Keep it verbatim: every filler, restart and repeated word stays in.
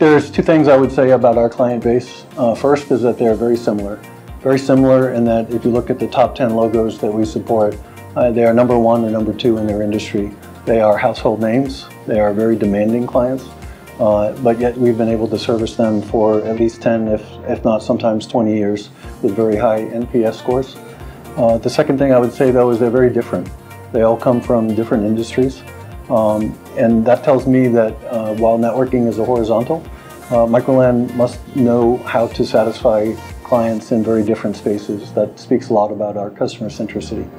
there's two things I would say about our client base. Uh, first is that they're very similar. Very similar in that if you look at the top ten logos that we support, uh, they are number one or number two in their industry. They are household names. They are very demanding clients. Uh, but yet we've been able to service them for at least ten, if, if not sometimes twenty years, with very high N P S scores. Uh, the second thing I would say, though, is they're very different. They all come from different industries. Um, and that tells me that uh, while networking is a horizontal, uh, Microland must know how to satisfy clients in very different spaces. That speaks a lot about our customer centricity.